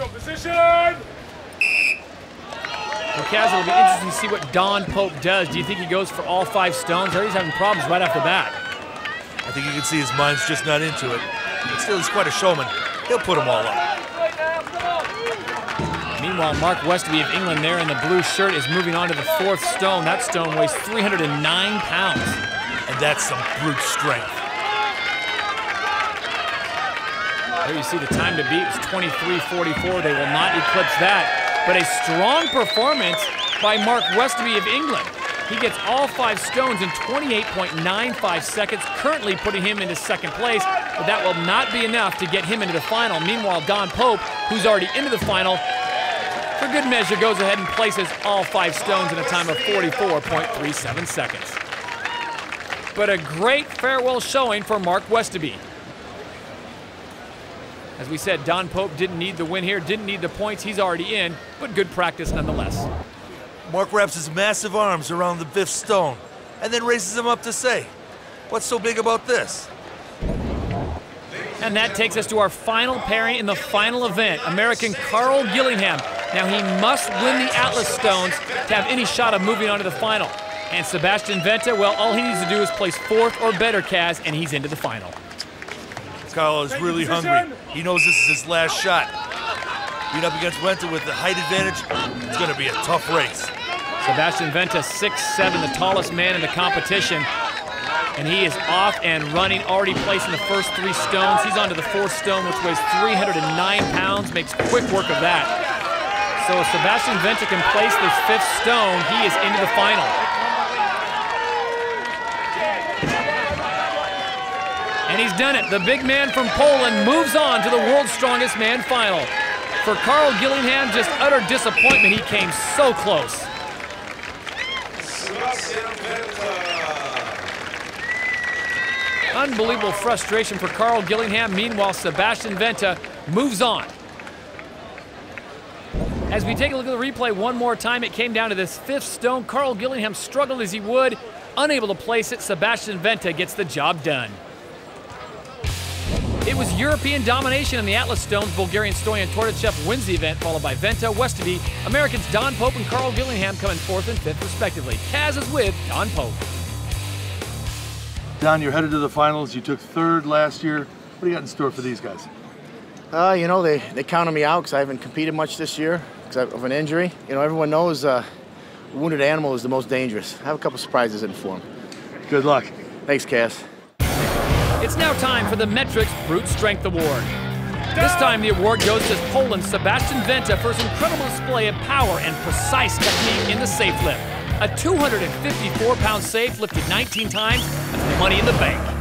go, position! Well, Kaz, it'll be interesting to see what Don Pope does. Do you think he goes for all 5 stones? Or he's having problems right off the bat. I think you can see his mind's just not into it. But still, he's quite a showman. He'll put them all up. Meanwhile, Mark Westaby of England there in the blue shirt is moving on to the 4th stone. That stone weighs 309 pounds. And that's some brute strength. There you see the time to beat was 23:44. They will not eclipse that. But a strong performance by Mark Westaby of England. He gets all 5 stones in 28.95 seconds, currently putting him into 2nd place, but that will not be enough to get him into the final. Meanwhile, Don Pope, who's already into the final, for good measure goes ahead and places all 5 stones in a time of 44.37 seconds. But a great farewell showing for Mark Westaby. As we said, Don Pope didn't need the win here, didn't need the points, he's already in, but good practice nonetheless. Mark wraps his massive arms around the 5th stone and then raises them up to say, what's so big about this? And that takes us to our final pairing in the final event, American Karl Gillingham. Now he must win the Atlas Stones to have any shot of moving on to the final. And Sebastian Wenta, well, all he needs to do is place 4th or better, Kaz, and he's into the final. Karl is really hungry. He knows this is his last shot. Beat up against Wenta with the height advantage, it's going to be a tough race. Sebastian Wenta, 6'7", the tallest man in the competition. And he is off and running, already placing the first 3 stones. He's onto the 4th stone, which weighs 309 pounds, makes quick work of that. So if Sebastian Wenta can place this 5th stone, he is into the final. And he's done it. The big man from Poland moves on to the World's Strongest Man final. For Karl Gillingham, just utter disappointment. He came so close. Unbelievable frustration for Karl Gillingham. Meanwhile, Sebastian Wenta moves on. As we take a look at the replay one more time, it came down to this 5th stone. Karl Gillingham struggled as he would, unable to place it. Sebastian Wenta gets the job done. It was European domination in the Atlas Stones. Bulgarian Stoyan Tordachev wins the event, followed by Wenta, Westaby. Americans Don Pope and Karl Gillingham come in 4th and 5th, respectively. Kaz is with Don Pope. Don, you're headed to the finals. You took 3rd last year. What do you got in store for these guys? You know, they counted me out because I haven't competed much this year because of an injury. You know, everyone knows a wounded animal is the most dangerous. I have a couple surprises in for them. Good luck. Thanks, Kaz. It's now time for the Metrics Brute Strength Award. This time the award goes to Poland's Sebastian Wenta for his incredible display of power and precise technique in the safe lift. A 254-pound safe lifted 19 times, that's money in the bank.